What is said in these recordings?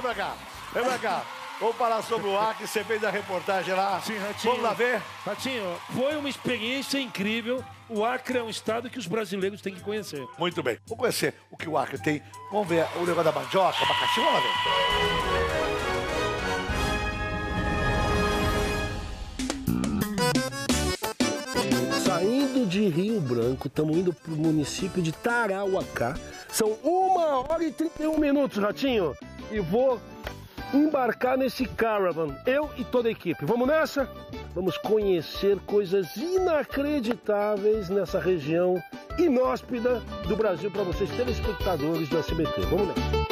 vem pra cá. Vem pra cá. Vamos falar sobre o Acre, você fez a reportagem lá. Sim, Ratinho. Vamos lá ver? Ratinho, foi uma experiência incrível. O Acre é um estado que os brasileiros têm que conhecer. Muito bem. Vamos conhecer o que o Acre tem. Vamos ver o negócio da mandioca, abacaxi. Vamos lá ver. Saindo de Rio Branco, estamos indo para o município de Tarauacá. São 1h31, Ratinho. E vou embarcar nesse caravan, eu e toda a equipe. Vamos nessa? Vamos conhecer coisas inacreditáveis nessa região inóspita do Brasil para vocês, telespectadores do SBT. Vamos nessa.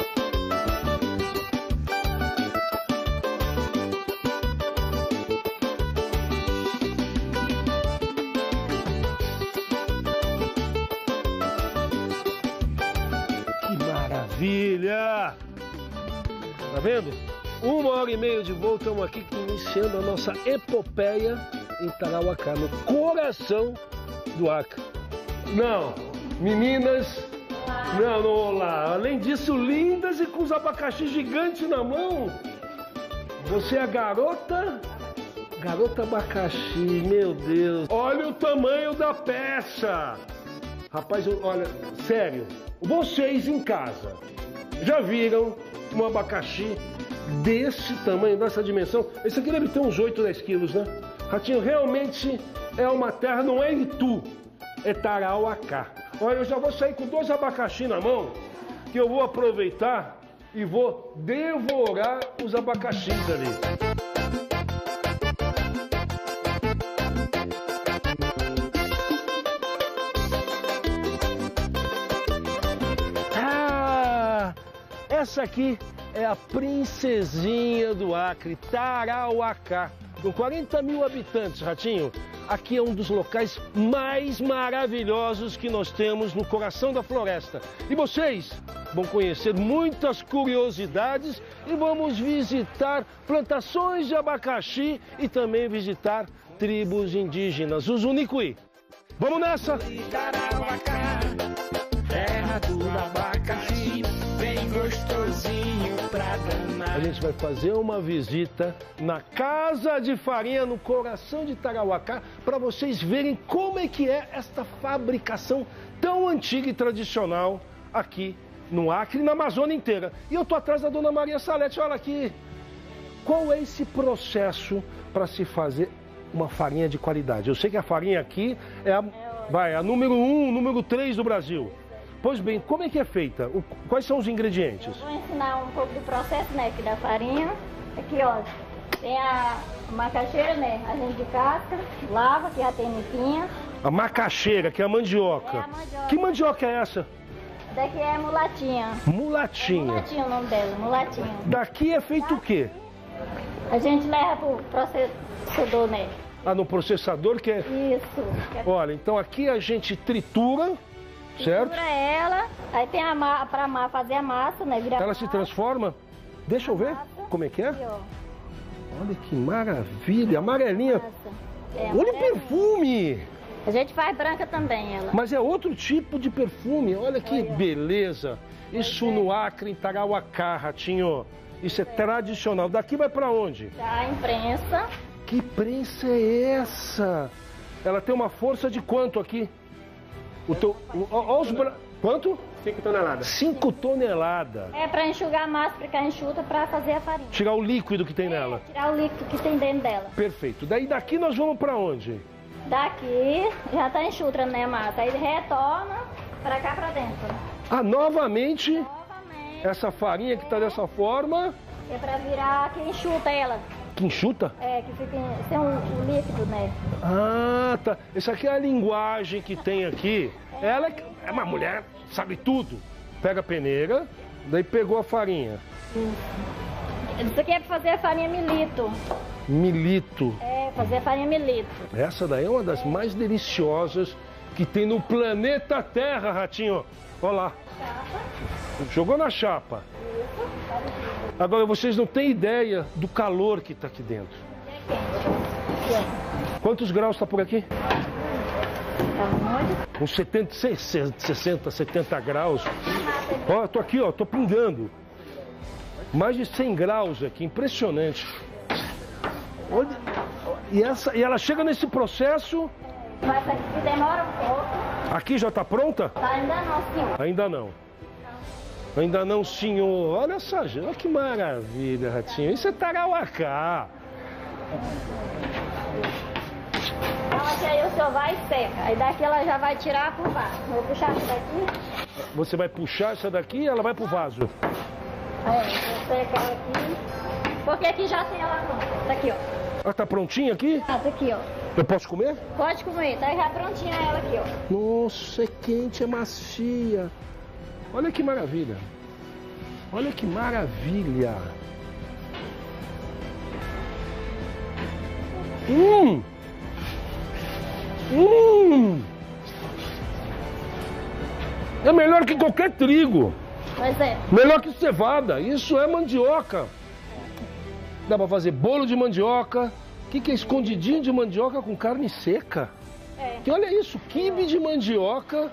Maravilha! Tá vendo? 1h30 de voo, estamos aqui iniciando a nossa epopeia em Tarauacá, no coração do Acre. Não, meninas, não, olá. Além disso, lindas e com os abacaxi gigantes na mão. Você é a garota? Garota abacaxi, meu Deus. Olha o tamanho da peça. Rapaz, olha, sério. Vocês em casa já viram um abacaxi desse tamanho, dessa dimensão? Esse aqui deve ter uns 8, 10 quilos, né? Ratinho, realmente é uma terra, não é Itu, é Tarauacá. Olha, eu já vou sair com 2 abacaxi na mão, que eu vou aproveitar e vou devorar os abacaxis ali. Essa aqui é a princesinha do Acre, Tarauacá, com 40 mil habitantes, Ratinho. Aqui é um dos locais mais maravilhosos que nós temos no coração da floresta. E vocês vão conhecer muitas curiosidades e vamos visitar plantações de abacaxi e também visitar tribos indígenas, os Unicui. Vamos nessa! Tarauacá, terra do abacaxi. Bem gostosinho pra danar. A gente vai fazer uma visita na Casa de Farinha, no coração de Tarauacá, para vocês verem como é que é esta fabricação tão antiga e tradicional aqui no Acre e na Amazônia inteira. E eu tô atrás da Dona Maria Salete, olha aqui. Qual é esse processo para se fazer uma farinha de qualidade? Eu sei que a farinha aqui é a número 1, número 3 do Brasil. Pois bem, como é que é feita? Quais são os ingredientes? Eu vou ensinar um pouco do processo, né, aqui da farinha. Aqui, ó, tem a macaxeira, né, a gente descasca, lava, que já tem limpinha. A macaxeira, que é a mandioca. É a mandioca. Que mandioca é essa? Daqui é mulatinha. Mulatinha. É mulatinha o nome dela, mulatinha. Daqui é feito o quê? A gente leva pro processador, né. Ah, no processador que é... Isso. Olha, então aqui a gente tritura... Certo? Segura ela, aí tem pra fazer a massa, né? Vira ela massa. Se transforma. Deixa eu ver como é que é. Olha que maravilha, amarelinha. É, olha o perfume! A gente faz branca também, ela. Mas é outro tipo de perfume, olha que beleza. Isso no Acre, em Tarauacá, Ratinho. Isso é tradicional. Daqui vai pra onde? Da imprensa. Que prensa é essa? Ela tem uma força de quanto aqui? Quanto? 5 toneladas. 5 toneladas. É para enxugar a massa, ficar enxuta para fazer a farinha. Tirar o líquido que tem nela. Tirar o líquido que tem dentro dela. Perfeito. Daí daqui nós vamos para onde? Daqui já tá enxuta, né, a massa? Aí retorna para cá, para dentro. Ah, novamente. Essa farinha que tá dessa forma. É para virar que enxuta ela. Que enxuta? É, que fica sem um líquido, né? Ah, tá. Essa aqui é a linguagem que tem aqui. Ela é uma mulher, sabe tudo. Pega a peneira, daí pegou a farinha. Isso aqui é pra fazer a farinha milito. Milito? É, fazer a farinha milito. Essa daí é uma das mais deliciosas que tem no planeta Terra, Ratinho. Olha lá. Chapa. Jogou na chapa. Agora, vocês não têm ideia do calor que está aqui dentro. Quantos graus está por aqui? Uns 60, 70 graus. Ó, eu tô aqui, ó, tô pingando. Mais de 100 graus aqui, impressionante. Olha, e ela chega nesse processo... Mas aqui demora um pouco. Aqui já está pronta? Tá, ainda não, senhor. Ainda não. Não. Ainda não, senhor. Olha só, olha que maravilha, Ratinho. Isso é Tarauacá. Então, aí o senhor vai e seca. Aí daqui ela já vai tirar pro vaso. Vou puxar essa daqui. Você vai puxar essa daqui e ela vai pro vaso? É, vou secar aqui. Porque aqui já tem ela pronta. Tá aqui, ó. Ela tá prontinha aqui? Ah, tá aqui, ó. Eu posso comer? Pode comer, tá já prontinha ela aqui, ó. Nossa, é quente, é macia. Olha que maravilha. Olha que maravilha. É melhor que qualquer trigo. Pois é. Melhor que cevada, isso é mandioca. Dá pra fazer bolo de mandioca. O que é escondidinho de mandioca com carne seca? É. E olha isso, quibe de mandioca.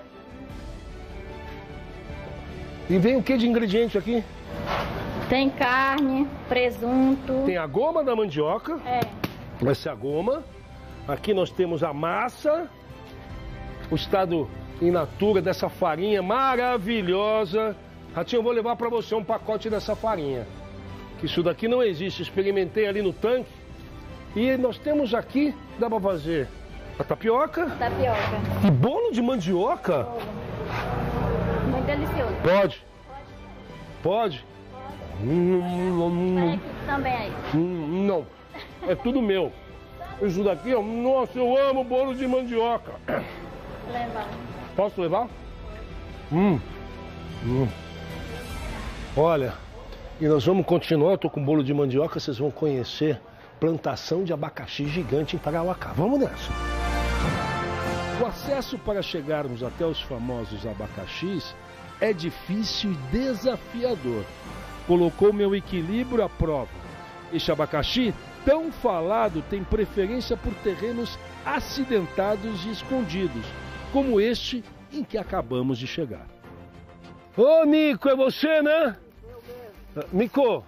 E vem o que de ingrediente aqui? Tem carne, presunto. Tem a goma da mandioca. É. Essa é a goma. Aqui nós temos a massa. O estado in natura dessa farinha maravilhosa. Ratinho, eu vou levar pra você um pacote dessa farinha. Que isso daqui não existe, experimentei ali no tanque. E nós temos aqui, dá pra fazer a tapioca. E bolo de mandioca? Bolo. Muito delicioso. Pode? Pode. Também aí. Não, é tudo meu. Isso daqui, ó, nossa, eu amo bolo de mandioca. Levar. Posso levar? Olha... E nós vamos continuar, eu tô com bolo de mandioca, vocês vão conhecer plantação de abacaxi gigante em Tarauacá. Vamos nessa! O acesso para chegarmos até os famosos abacaxis é difícil e desafiador. Colocou meu equilíbrio à prova. Este abacaxi, tão falado, tem preferência por terrenos acidentados e escondidos, como este em que acabamos de chegar. Ô, Nico, é você, né? Nico,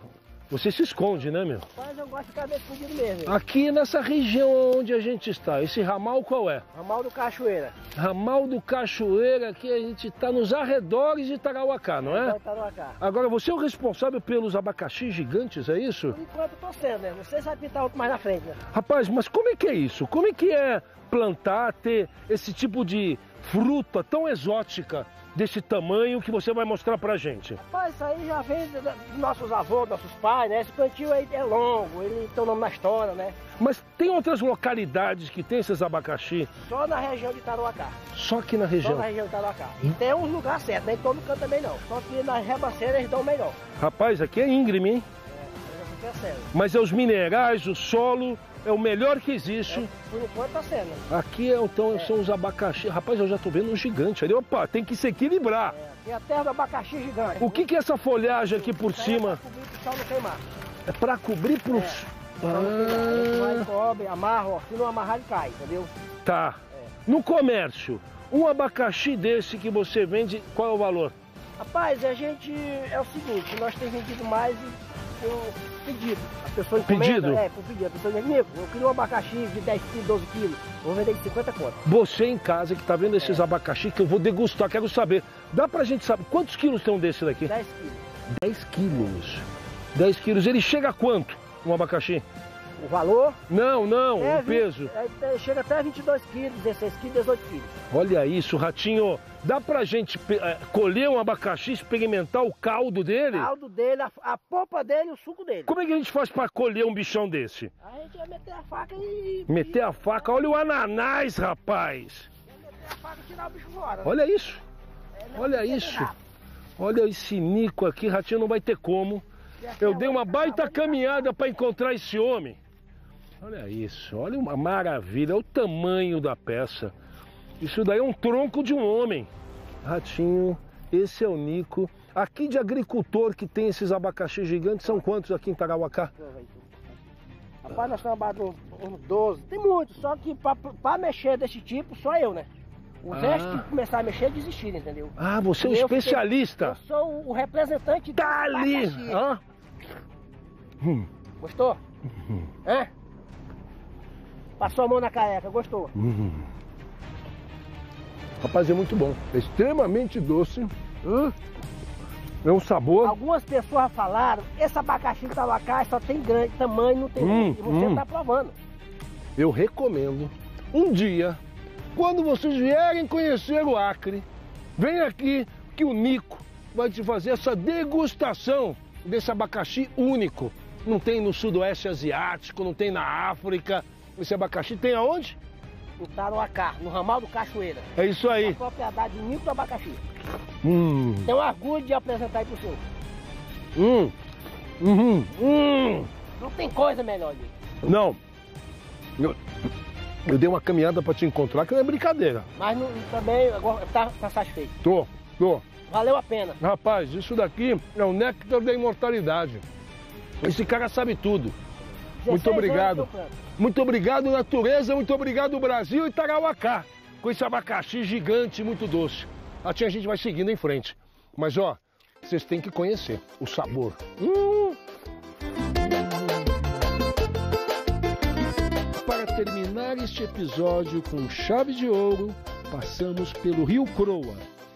você se esconde, né, meu? Mas eu gosto de ficar meio escondido mesmo. Aqui nessa região onde a gente está, esse ramal qual é? Ramal do Cachoeira. Ramal do Cachoeira, aqui a gente está nos arredores de Tarauacá, não é? Tarauacá. Agora, você é o responsável pelos abacaxi gigantes, é isso? Por enquanto eu tô sendo, né? Você sabe pintar outro mais na frente, né? Rapaz, mas como é que é isso? Como é que é plantar, ter esse tipo de fruta tão exótica? Desse tamanho que você vai mostrar pra gente. Rapaz, isso aí já vem dos nossos avós, nossos pais, né? Esse plantio aí é longo, ele tem o nome na história, né? Mas tem outras localidades que tem esses abacaxi? Só na região de Tarauacá. Só aqui na região? Só na região de Tarauacá. E tem uns lugares certos, nem todo canto também não. Só que nas rebaceiras eles dão melhor. Rapaz, aqui é íngreme, hein? É, tá sendo. Mas é os minerais, o solo... É o melhor que existe. É, por enquanto tá sendo. Aqui então são os abacaxi. Rapaz, eu já tô vendo um gigante ali. Opa, tem que se equilibrar. É a terra do abacaxi gigante. O que é essa folhagem aqui por cima? É para cobrir pro... Vai, cobre, amarra, ó. Se não amarrar, ele cai, entendeu? Tá. É. No comércio, um abacaxi desse que você vende, qual é o valor? Rapaz, a gente... É o seguinte, nós temos vendido mais... Pedido. A pessoa pedido? É, por pedido. A pessoa diz, Nico, eu queria um abacaxi de 10 quilos, 12 quilos, vou vender de 50 contas. Você em casa que está vendo esses abacaxi que eu vou degustar, quero saber. Dá pra gente saber, quantos quilos tem um desse daqui? 10 quilos. 10 quilos. 10 quilos, ele chega a quanto, um abacaxi? O valor? Não, o peso. Chega até 22 quilos, 16 quilos, 18 quilos. Olha isso, Ratinho. Dá pra gente colher um abacaxi, experimentar o caldo dele? O caldo dele, a polpa dele, o suco dele. Como é que a gente faz pra colher um bichão desse? A gente vai meter a faca e... Meter a faca? Olha o ananás, rapaz. Vai meter a faca e tirar o bicho fora. Né? Olha isso. Olha isso. Olha esse Nico aqui, Ratinho, não vai ter como. Eu dei uma baita caminhada pra encontrar esse homem. Olha isso, olha uma maravilha, olha o tamanho da peça. Isso daí é um tronco de um homem. Ratinho, esse é o Nico. Aqui de agricultor que tem esses abacaxi gigantes, são quantos aqui em Tarauacá? Rapaz, nós estamos abaixo de uns 12. Tem muitos, só que pra mexer desse tipo, só eu, né? Os restos que começaram a mexer desistiram, entendeu? Ah, você é um especialista. Eu sou o representante do abacaxi. Tá ali! Gostou? Hã? Passou a mão na careca, gostou? Rapaz, é muito bom. É extremamente doce. É um sabor. Algumas pessoas falaram, esse abacaxi de Tarauacá só tem grande tamanho, não tem grande. E você está provando. Eu recomendo. Um dia, quando vocês vierem conhecer o Acre, vem aqui que o Nico vai te fazer essa degustação desse abacaxi único. Não tem no Sudoeste Asiático, não tem na África. Esse abacaxi tem aonde? No Tarauacá, no Ramal do Cachoeira. É isso aí. A propriedade de Nico do abacaxi. Tenho orgulho de apresentar aí pro senhor. Não tem coisa melhor, gente. Não. Eu dei uma caminhada pra te encontrar, que não é brincadeira. Mas não, também agora tá satisfeito. Tô. Valeu a pena. Rapaz, isso daqui é o néctar da imortalidade. Esse cara sabe tudo. Muito obrigado. Muito obrigado, natureza. Muito obrigado, Brasil e Tarauacá. Com esse abacaxi gigante, muito doce. Assim a gente vai seguindo em frente. Mas, ó, vocês têm que conhecer o sabor. Para terminar este episódio com chave de ouro, passamos pelo Rio Croa.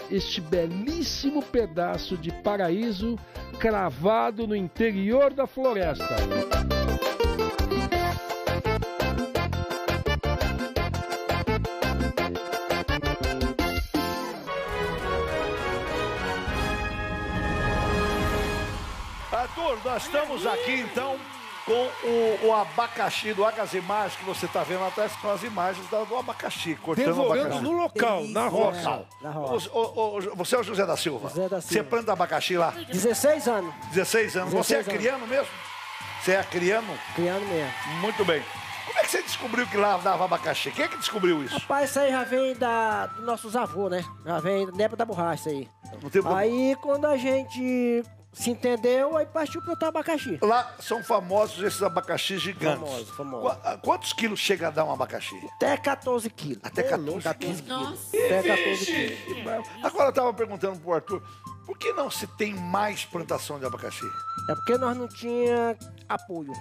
Este belíssimo pedaço de paraíso cravado no interior da floresta. Nós estamos aqui, então, com o abacaxi do Agassimage, que você está vendo atrás, com as imagens do abacaxi. Devorando no local, na roça. Você é o José da Silva? José da Silva. Você planta abacaxi lá? 16 anos. 16 anos. Você é criano mesmo? Você é criano? Criano mesmo. Muito bem. Como é que você descobriu que lá dava abacaxi? Quem é que descobriu isso? Rapaz, isso aí já vem dos nossos avôs, né? Já vem da época da borracha, isso aí. Aí, quando a gente... se entendeu, aí partiu para o abacaxi. Lá são famosos esses abacaxis gigantes. Famoso. Quantos quilos chega a dar um abacaxi? Até 14 quilos. Até 14 quilos. Até 14 quilos. Agora eu estava perguntando para o Arthur, por que não se tem mais plantação de abacaxi? É porque nós não tínhamos apoio.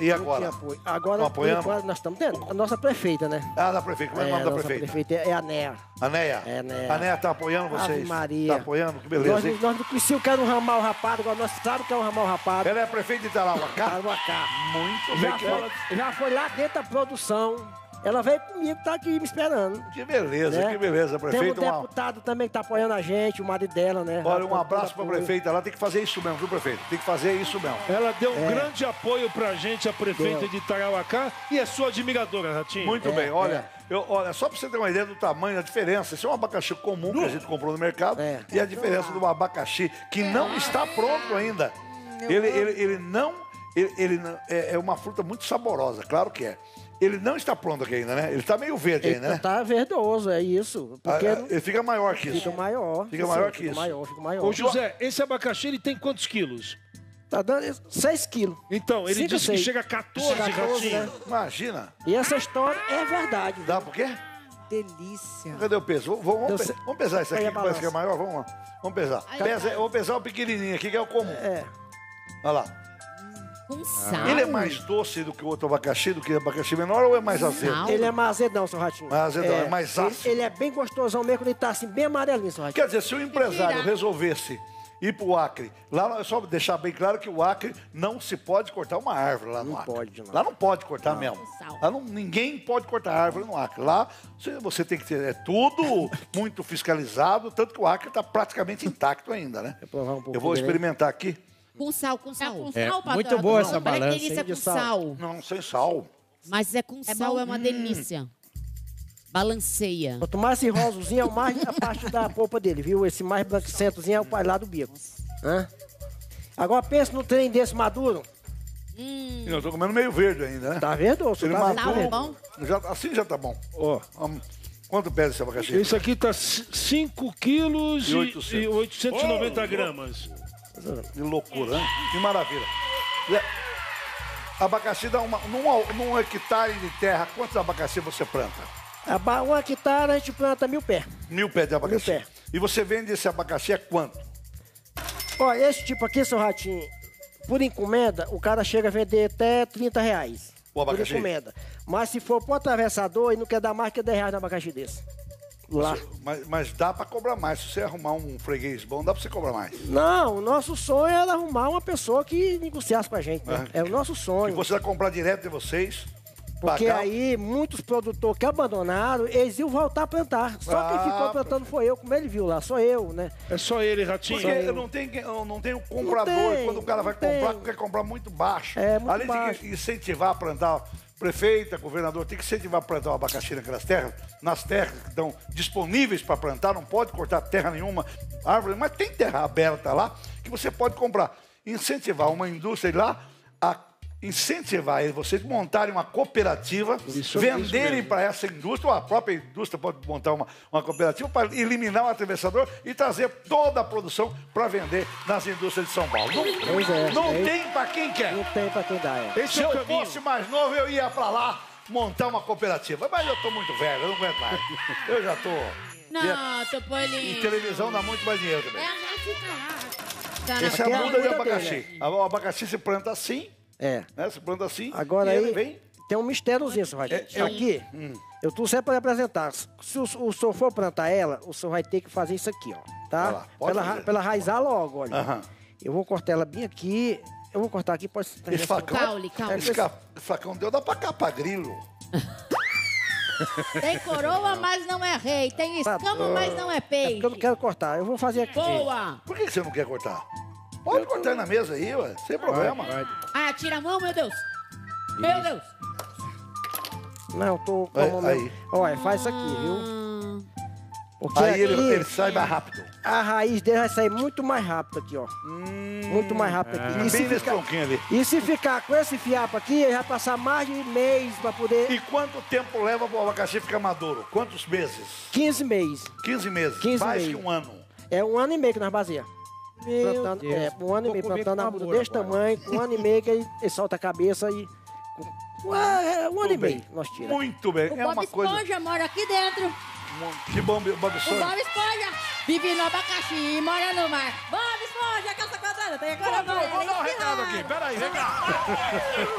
E agora? Não tinha apoio. Agora nós estamos tendo. A nossa prefeita, né? Ah, da prefeita. Como é o nome da prefeita? A prefeita é a Nea. A Nea? É a Nea. A Nea está apoiando vocês? Ave Maria. Está apoiando? Que beleza, hein? Nós não conhecíamos o que era um Ramal Rapado, agora nós sabemos o que é um Ramal Rapado. Ela é a prefeita de Tarauacá? Tarauacá. Muito bem. Já foi lá dentro da produção. Ela veio comigo, tá aqui me esperando. Que beleza, né? Que beleza, prefeita. Tem um deputado também que tá apoiando a gente, o marido dela, né? Olha, um abraço pra prefeita. Ela tem que fazer isso mesmo, viu, prefeito? Tem que fazer isso mesmo. Ela deu um grande apoio pra gente, a prefeita de Tarauacá, e é sua admiradora, Ratinho. Muito bem, olha... Olha, só para você ter uma ideia do tamanho, da diferença. Esse é um abacaxi comum que a gente comprou no mercado. E a diferença do abacaxi, que não está pronto ainda. É uma fruta muito saborosa, claro que é. Ele não está pronto aqui ainda, né? Ele está meio verde ainda, né? Está verdoso, é isso. Porque ele fica maior que isso. Fica maior. Fica maior que isso. Fica maior. Ô, José, esse abacaxi, ele tem quantos quilos? Tá dando 6 quilos. Então, ele disse que chega a 14, Ratinho. Imagina. E essa história é verdade. Dá por quê? Delícia. Cadê o peso? Vamos pesar isso aqui, que parece que é maior. Vamos lá. Vamos pesar. Vou pesar o pequenininho aqui, que é o comum. É. Olha lá. Ele é mais doce do que o outro abacaxi, do que o abacaxi menor, ou é mais azedo? Ele é mais azedão, seu Ratinho. Mais azedão, é mais ácido. Ele é bem gostosão mesmo, ele tá assim, bem amarelinho, seu Ratinho. Quer dizer, se o empresário resolvesse ir pro Acre, lá é só deixar bem claro que o Acre não se pode cortar uma árvore lá no Acre. Não pode, não. Lá não pode cortar mesmo. Lá não, ninguém pode cortar árvore no Acre. Lá você tem que ter tudo muito fiscalizado, tanto que o Acre tá praticamente intacto ainda, né? Eu vou experimentar aqui. Com sal, com sal. Com sal, Padre? Muito boa essa balança. Delícia com sal. Não, sem sal. Mas é com sal, é uma delícia. Balanceia. Quanto mais esse rosozinho, é mais a parte da polpa dele, viu? Esse mais branquicentozinho é o pai lá do bico. Hã? Agora pensa no trem desse maduro. Eu tô comendo meio verde ainda, né? Tá verde ou você tá bom? Assim já tá bom. Ó. Quanto pesa esse abacaxi? Esse aqui tá 5 quilos e 890 gramas. Que loucura, hein? Que maravilha. Abacaxi dá uma... Num hectare de terra, quantos abacaxi você planta? Um hectare a gente planta 1000 pés. 1000 pés de abacaxi. 1000 pés. E você vende esse abacaxi a quanto? Ó, esse tipo aqui, seu Ratinho, por encomenda, o cara chega a vender até R$30. O abacaxi? Por encomenda. Mas se for pro atravessador, ele não quer dar mais que R$10 no abacaxi desse. Lá. Mas dá pra cobrar mais. Se você arrumar um freguês bom, dá pra você cobrar mais. Não, o nosso sonho era arrumar uma pessoa que negociasse com a gente. Né? É o nosso sonho. E você vai comprar direto de vocês? Porque pagar... aí muitos produtores que abandonaram, eles iam voltar a plantar. Só quem ficou plantando foi eu, como ele viu lá, só eu, né? É só ele, Ratinho. Porque eu não tenho comprador. Não tem, quando o cara vai comprar, quer comprar muito baixo. É, muito além baixo. De incentivar a plantar... Prefeita, governador, tem que incentivar plantar o abacaxi naquelas terras, nas terras que estão disponíveis para plantar, não pode cortar terra nenhuma, árvore, mas tem terra aberta lá que você pode comprar. Incentivar uma indústria lá, incentivar vocês montarem uma cooperativa, isso, venderem para essa indústria, ou a própria indústria pode montar uma cooperativa para eliminar o atravessador e trazer toda a produção para vender nas indústrias de São Paulo. Não tem para quem quer. Não tem para quem dá. É. Se eu fosse mais novo, eu ia para lá montar uma cooperativa. Mas eu tô muito velho, eu não aguento mais. Eu já tô... Não, tô polindo. E televisão dá muito mais dinheiro também. É a gente essa é a muda de abacaxi. O abacaxi se planta assim... É. Né? Você planta assim. Agora aí vem... tem um mistériozinho, senhor Ratinho. Aqui, eu trouxe para apresentar. Se o senhor for plantar ela, o senhor vai ter que fazer isso aqui, ó. Tá? Lá, pra ela raizar logo, olha. Eu vou cortar ela bem aqui. Eu vou cortar aqui, pode... Esse facão, calma. Esse facão deu, dá pra cá, pra grilo. Tem coroa, mas não é rei. Tem escama, mas não é peixe. É porque eu não quero cortar. Eu vou fazer aqui. Boa! Por que você não quer cortar? Pode cortar na mesa aí, ué, sem problema. Ah, tira a mão, meu Deus. Isso. Meu Deus. Não, tô... Aí. Olha, faz isso aqui, viu? Porque aí ele sai mais rápido. A raiz dele vai sair muito mais rápido aqui, ó. Muito mais rápido aqui. E bem nesse tronquinho ali. E se ficar com esse fiapo aqui, ele vai passar mais de mês pra poder... E quanto tempo leva pro abacaxi ficar maduro? Quantos meses? 15 meses. 15 meses? 15 mais meses. Que um ano? É um ano e meio que nós baseamos. Plantando, um ano e meio plantando a muda desse tamanho, um ano e meio que ele solta a cabeça e... Um ano e meio nós tiramos. Muito bem, é uma coisa... O Bob Esponja mora aqui dentro. Que bom, Bob Esponja. O Bob Esponja vive no abacaxi e mora no mar. Bob Esponja, calça quadrada, tem agora... Vou dar um recado aqui, peraí, recado.